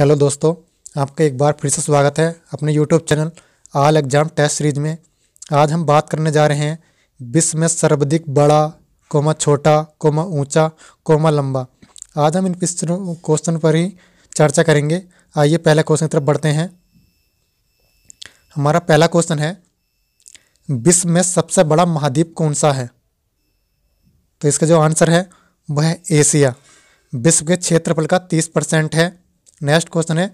Hello दोस्तों, आपका एक बार फिर से स्वागत है अपने YouTube channel all exam test series में। आज हम बात करने जा रहे हैं विश्व में सर्वाधिक बड़ा, छोटा, ऊंचा, लंबा। आज हम इन क्वेश्चन पर ही चर्चा करेंगे। आइए पहला क्वेश्चन की तरफ बढ़ते हैं। हमारा पहला क्वेश्चन है, विश्व में सबसे बड़ा महाद्वीप कौन सा है? तो इसका जो आंसर है वह है एशिया। विश्व के क्षेत्रफल का 30% है। नेक्स्ट क्वेश्चन है,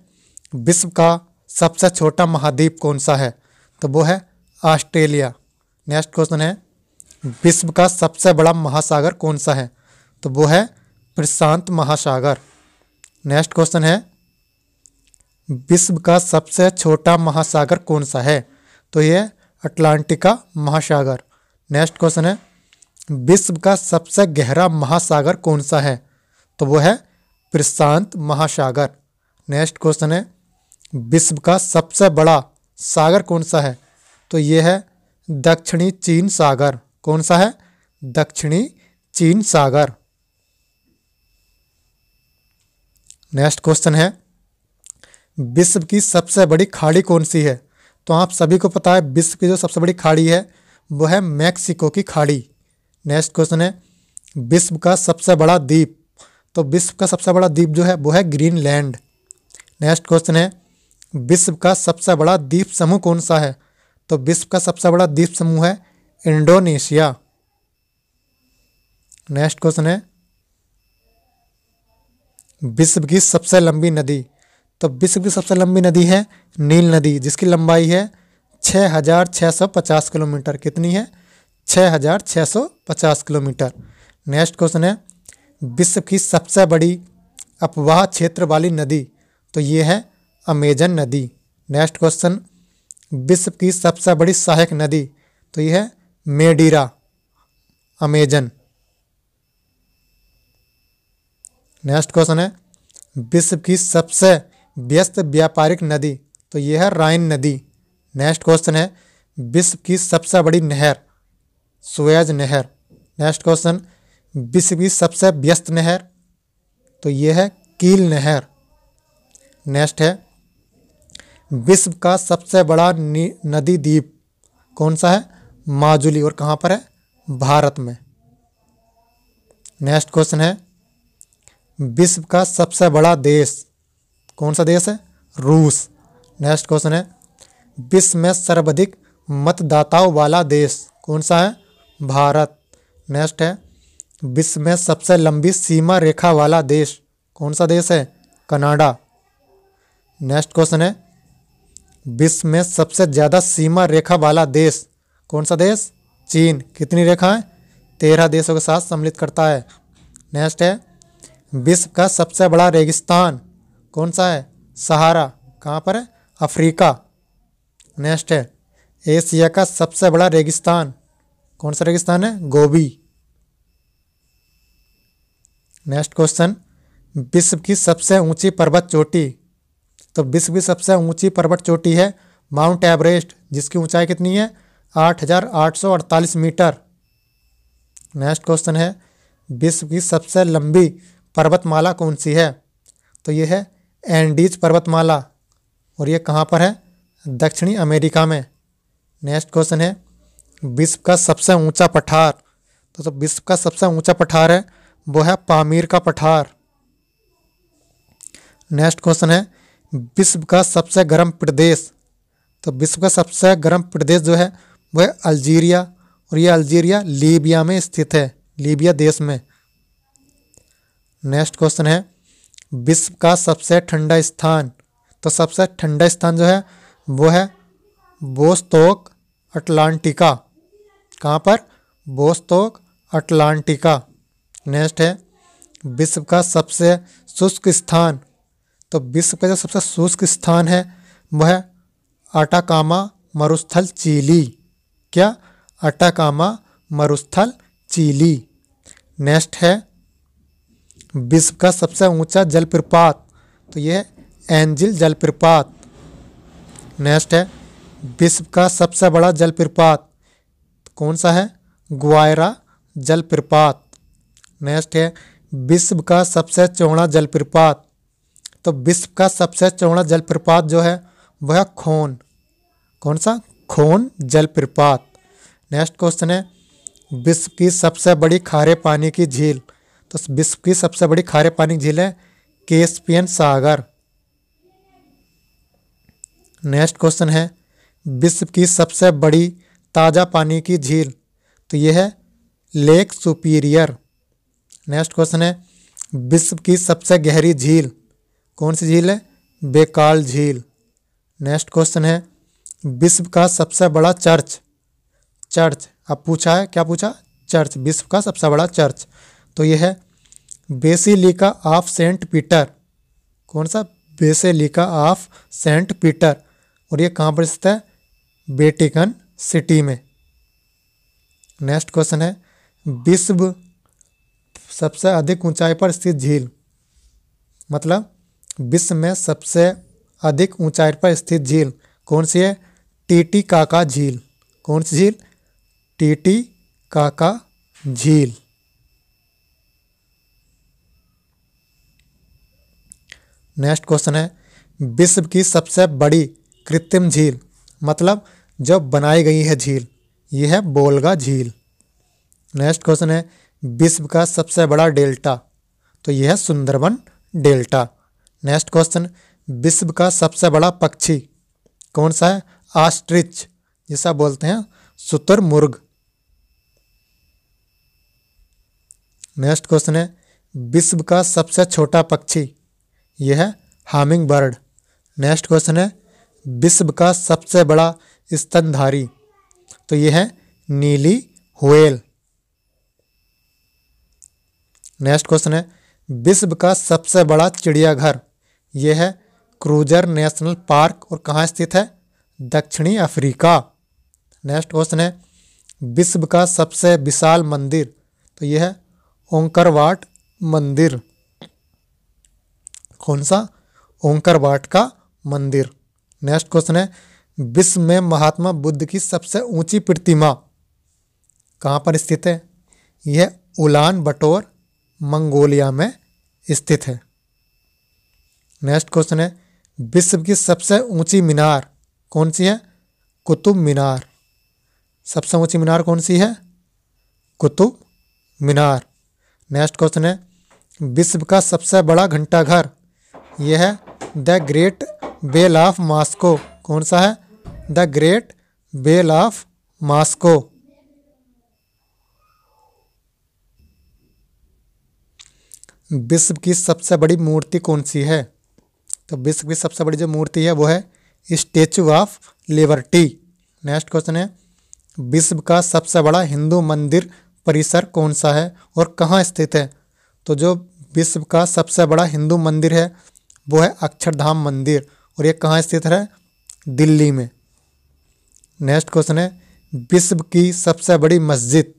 विश्व का सबसे छोटा महाद्वीप कौन सा है? तो वो है ऑस्ट्रेलिया। नेक्स्ट क्वेश्चन है, विश्व का सबसे बड़ा महासागर कौन सा है? तो वो है प्रशांत महासागर। नेक्स्ट क्वेश्चन है, विश्व का सबसे छोटा महासागर कौन सा है? तो ये अटलांटिका महासागर। नेक्स्ट क्वेश्चन है, विश्व का सबसे गहरा महासागर कौन सा है? तो वो है प्रशांत महासागर। नेक्स्ट क्वेश्चन है, विश्व का सबसे बड़ा सागर कौन सा है? तो ये है दक्षिणी चीन सागर। कौन सा है? दक्षिणी चीन सागर। नेक्स्ट क्वेश्चन है, विश्व की सबसे बड़ी खाड़ी कौन सी है? तो आप सभी को पता है विश्व की जो सबसे बड़ी खाड़ी है वो है मैक्सिको की खाड़ी। नेक्स्ट क्वेश्चन है, विश्व का सबसे बड़ा द्वीप, तो विश्व का सबसे बड़ा द्वीप जो है वो है ग्रीनलैंड। नेक्स्ट क्वेश्चन है, विश्व का सबसे बड़ा द्वीप समूह कौन सा है? तो विश्व का सबसे बड़ा द्वीप समूह है इंडोनेशिया। नेक्स्ट क्वेश्चन है, विश्व की सबसे लंबी नदी, तो विश्व की सबसे लंबी नदी है नील नदी, जिसकी लंबाई है 6,650 किलोमीटर। कितनी है? 6,650 किलोमीटर। नेक्स्ट क्वेश्चन है, विश्व की सबसे बड़ी अपवाह क्षेत्र वाली नदी, तो ये है अमेजन नदी। नेक्स्ट क्वेश्चन, विश्व की सबसे बड़ी सहायक नदी, तो ये है मेडीरा अमेजन। नेक्स्ट क्वेश्चन है, विश्व की सबसे व्यस्त व्यापारिक नदी, तो ये है राइन नदी। नेक्स्ट क्वेश्चन है, विश्व की सबसे बड़ी नहर सुएज नहर। नेक्स्ट क्वेश्चन, विश्व की सबसे व्यस्त नहर, तो ये है कील नहर। नेक्स्ट है, विश्व का सबसे बड़ा नदी द्वीप कौन सा है? माजुली। और कहाँ पर है? भारत में। नेक्स्ट क्वेश्चन है, विश्व का सबसे बड़ा देश कौन सा देश है? रूस। नेक्स्ट क्वेश्चन है, विश्व में सर्वाधिक मतदाताओं वाला देश कौन सा है? भारत। नेक्स्ट है, विश्व में सबसे लंबी सीमा रेखा वाला देश कौन सा देश है? कनाडा। नेक्स्ट क्वेश्चन है, विश्व में सबसे ज़्यादा सीमा रेखा वाला देश कौन सा देश? चीन। कितनी रेखाएं? 13 देशों के साथ सम्मिलित करता है। नेक्स्ट है, विश्व का सबसे बड़ा रेगिस्तान कौन सा है? सहारा। कहाँ पर है? अफ्रीका। नेक्स्ट है, एशिया का सबसे बड़ा रेगिस्तान कौन सा रेगिस्तान है? गोबी। नेक्स्ट क्वेश्चन, विश्व की सबसे ऊंची पर्वत चोटी, तो विश्व की सबसे ऊंची पर्वत चोटी है माउंट एवरेस्ट, जिसकी ऊंचाई कितनी है? 8,848 मीटर। नेक्स्ट क्वेश्चन है, विश्व की सबसे लंबी पर्वतमाला कौन सी है? तो ये है एंडीज पर्वतमाला, और ये कहाँ पर है? दक्षिणी अमेरिका में। नेक्स्ट क्वेश्चन है, विश्व का सबसे ऊंचा पठार, तो विश्व का सबसे ऊंचा पठार है वो है पामीर का पठार। नेक्स्ट क्वेश्चन है, विश्व का सबसे गर्म प्रदेश, तो विश्व का सबसे गर्म प्रदेश जो है वह है अल्जीरिया, और ये अल्जीरिया लीबिया में स्थित है, लीबिया देश में। नेक्स्ट क्वेश्चन है, विश्व का सबसे ठंडा स्थान, तो सबसे ठंडा स्थान जो है वो है बोस्तोक अटलांटिका। कहाँ पर? बोस्तोक अटलांटिका। नेक्स्ट है, विश्व का सबसे शुष्क स्थान, तो विश्व का जो सबसे शुष्क स्थान है वह है अटाकामा मरुस्थल चिली। क्या? अटाकामा मरुस्थल चिली। नेक्स्ट है, विश्व का सबसे ऊंचा जलप्रपात, तो यह है एंजिल जलप्रपात। नेक्स्ट है, विश्व का सबसे बड़ा जलप्रपात कौन सा है? ग्वायरा जलप्रपात। नेक्स्ट है, विश्व का सबसे चौड़ा जलप्रपात, तो विश्व का सबसे चौड़ा जलप्रपात जो है वह खोन, कौन सा? खोन जलप्रपात। नेक्स्ट क्वेश्चन है विश्व की सबसे बड़ी खारे पानी की झील। तो विश्व की सबसे बड़ी खारे पानी की झील है कैस्पियन सागर। नेक्स्ट क्वेश्चन है विश्व की सबसे बड़ी ताज़ा पानी की झील, तो यह है लेक सुपीरियर। नेक्स्ट क्वेश्चन है विश्व की सबसे गहरी झील, कौन सी झील है? बैकाल झील। नेक्स्ट क्वेश्चन है विश्व का सबसे बड़ा चर्च, चर्च अब पूछा है, क्या पूछा? चर्च, विश्व का सबसे बड़ा चर्च, तो यह है बेसिलिका ऑफ सेंट पीटर, कौन सा? बेसिलिका ऑफ सेंट पीटर, और ये कहाँ पर स्थित है? वेटिकन सिटी में। नेक्स्ट क्वेश्चन है विश्व सबसे अधिक ऊंचाई पर स्थित झील, मतलब विश्व में सबसे अधिक ऊंचाई पर स्थित झील कौन सी है? टिटिकाका झील, कौन सी झील? टिटिकाका झील। नेक्स्ट क्वेश्चन है विश्व की सबसे बड़ी कृत्रिम झील, मतलब जो बनाई गई है झील, यह है वोल्गा झील। नेक्स्ट क्वेश्चन है विश्व का सबसे बड़ा डेल्टा, तो यह है सुंदरबन डेल्टा। नेक्स्ट क्वेश्चन विश्व का सबसे बड़ा पक्षी कौन सा है? ऑस्ट्रिच, जिसे बोलते हैं शुतुरमुर्ग। नेक्स्ट क्वेश्चन है विश्व का सबसे छोटा पक्षी, यह है हमिंगबर्ड। नेक्स्ट क्वेश्चन है विश्व का सबसे बड़ा स्तनधारी, तो यह है नीली व्हेल। नेक्स्ट क्वेश्चन है विश्व का सबसे बड़ा चिड़ियाघर, यह है क्रूजर नेशनल पार्क, और कहाँ स्थित है? दक्षिणी अफ्रीका। नेक्स्ट क्वेश्चन है विश्व का सबसे विशाल मंदिर, तो यह है ओंकर वाट मंदिर, कौन सा? ओंकर वाट का मंदिर। नेक्स्ट क्वेश्चन है विश्व में महात्मा बुद्ध की सबसे ऊंची प्रतिमा कहाँ पर स्थित है? यह उलान बटोर मंगोलिया में स्थित है। नेक्स्ट क्वेश्चन है विश्व की सबसे ऊंची मीनार कौन सी है? कुतुब मीनार, सबसे ऊंची मीनार कौन सी है? कुतुब मीनार। नेक्स्ट क्वेश्चन है विश्व का सबसे बड़ा घंटाघर, यह है the great bell of Moscow, कौन सा है? The great bell of Moscow. विश्व की सबसे बड़ी मूर्ति कौन सी है? तो विश्व की सबसे बड़ी जो मूर्ति है वो है Statue of Liberty. Next question है विश्व का सबसे बड़ा हिंदू मंदिर परिसर कौन सा है और कहाँ स्थित है? तो जो विश्व का सबसे बड़ा हिंदू मंदिर है वो है अक्षरधाम मंदिर, और ये कहाँ स्थित है? दिल्ली में। नेक्स्ट क्वेश्चन है विश्व की सबसे बड़ी मस्जिद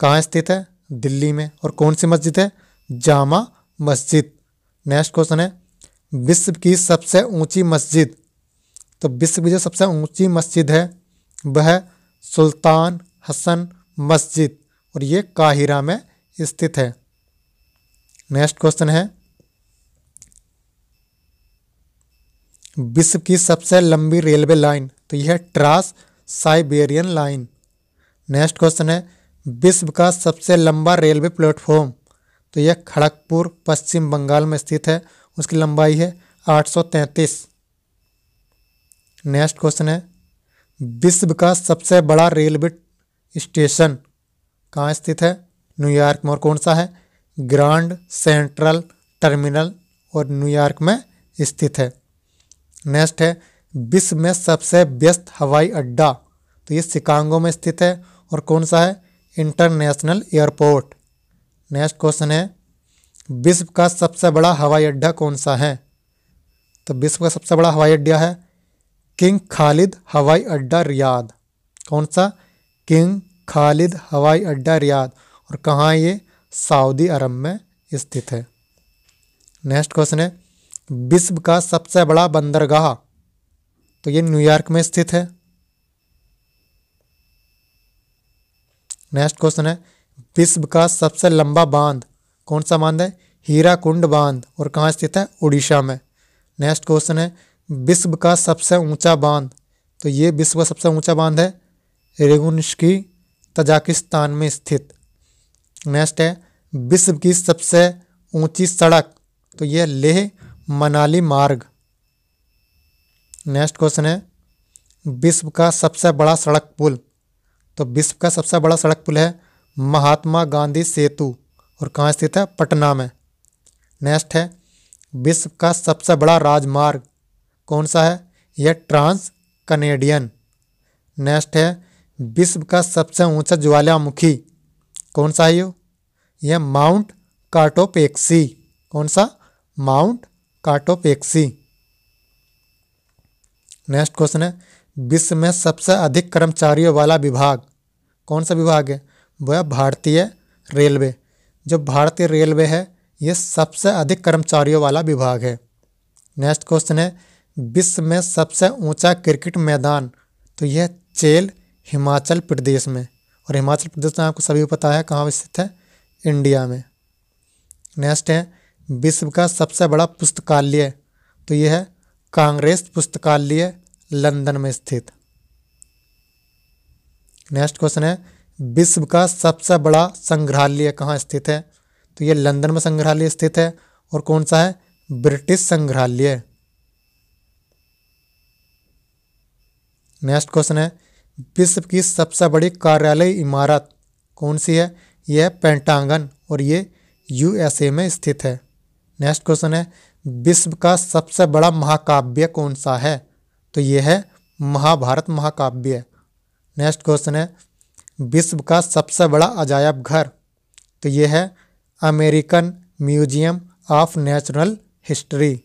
कहाँ स्थित है? दिल्ली में, और कौन सी मस्जिद है? जामा मस्जिद। नेक्स्ट क्वेश्चन है विश्व की सबसे ऊंची मस्जिद, तो विश्व की जो सबसे ऊंची मस्जिद है वह सुल्तान हसन मस्जिद, और ये काहिरा में स्थित है। नेक्स्ट क्वेश्चन है विश्व की सबसे लंबी रेलवे लाइन, तो यह है Trans Siberian line. Next question है विश्व का सबसे लंबा रेलवे प्लेटफॉर्म, तो यह खड़गपुर पश्चिम बंगाल में स्थित है, उसकी लंबाई है 833। नेक्स्ट क्वेश्चन है विश्व का सबसे बड़ा रेलवे स्टेशन कहाँ स्थित है? न्यूयॉर्क में, और कौन सा है? ग्रांड सेंट्रल टर्मिनल, और न्यूयॉर्क में स्थित है। नेक्स्ट है विश्व में सबसे व्यस्त हवाई अड्डा, तो ये शिकागो में स्थित है, और कौन सा है? International airport. नेक्स्ट क्वेश्चन है विश्व का सबसे बड़ा हवाई अड्डा कौन सा है? तो विश्व का सबसे बड़ा हवाई अड्डा है किंग खालिद हवाई अड्डा रियाद, कौन सा? किंग खालिद हवाई अड्डा रियाद, और कहाँ ये? सऊदी अरब में स्थित है। नेक्स्ट क्वेश्चन है विश्व का सबसे बड़ा बंदरगाह, तो ये न्यूयॉर्क में स्थित है। नेक्स्ट क्वेश्चन है विश्व का सबसे लंबा बांध, कौन सा बांध है? हीरा कुंड बांध, और कहाँ स्थित है? उड़ीसा में। नेक्स्ट क्वेश्चन है विश्व का सबसे ऊंचा बांध, तो ये विश्व का सबसे ऊंचा बांध है रेगुनस्की, तजाकिस्तान में स्थित। नेक्स्ट है विश्व की सबसे ऊंची सड़क, तो यह लेह मनाली मार्ग। नेक्स्ट क्वेश्चन है विश्व का सबसे बड़ा सड़क पुल, तो विश्व का सबसे बड़ा सड़क पुल है महात्मा गांधी सेतु, और कहाँ स्थित है? पटना में। नेक्स्ट है विश्व का सबसे बड़ा राजमार्ग कौन सा है? यह ट्रांस कनेडियन। नेक्स्ट है विश्व का सबसे ऊंचा ज्वालामुखी कौन सा है? यह माउंट काटोपेक्सी। कौन सा? माउंट काटोपेक्सी। नेक्स्ट क्वेश्चन है विश्व में सबसे अधिक कर्मचारियों वाला विभाग कौन सा विभाग है? वह है भारतीय रेलवे। जो भारतीय रेलवे है यह सबसे अधिक कर्मचारियों वाला विभाग है। नेक्स्ट क्वेश्चन है विश्व में सबसे ऊंचा क्रिकेट मैदान, तो यह चेल, हिमाचल प्रदेश में, और हिमाचल प्रदेश में आपको सभी पता है कहाँ स्थित है? इंडिया में। नेक्स्ट है विश्व का सबसे बड़ा पुस्तकालय, तो यह है कांग्रेस पुस्तकालय, लंदन में स्थित। नेक्स्ट क्वेश्चन है विश्व का सबसे बड़ा संग्रहालय कहाँ स्थित है? तो यह लंदन में संग्रहालय स्थित है, और कौन सा है? ब्रिटिश संग्रहालय। नेक्स्ट क्वेश्चन है विश्व की सबसे बड़ी कार्यालय इमारत कौन सी है? यह पेंटागन, और ये यूएसए में स्थित है। नेक्स्ट क्वेश्चन है विश्व का सबसे बड़ा महाकाव्य कौन सा है? तो यह है महाभारत महाकाव्य। नेक्स्ट क्वेश्चन है विश्व का सबसे बड़ा अजायब घर, तो यह है American Museum of Natural History.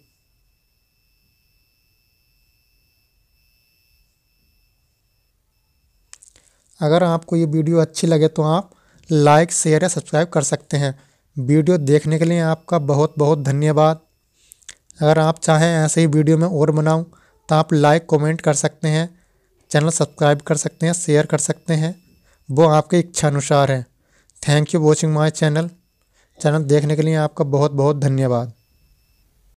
अगर आपको ये वीडियो अच्छी लगे तो आप लाइक, शेयर या सब्सक्राइब कर सकते हैं। वीडियो देखने के लिए आपका बहुत बहुत धन्यवाद। अगर आप चाहें ऐसे ही वीडियो में और बनाऊं तो आप लाइक, कमेंट कर सकते हैं, चैनल सब्सक्राइब कर सकते हैं, शेयर कर सकते हैं, वो आपके इच्छा अनुसार है। Thank you watching my channel. Channel देखने के लिए आपका बहुत बहुत धन्यवाद।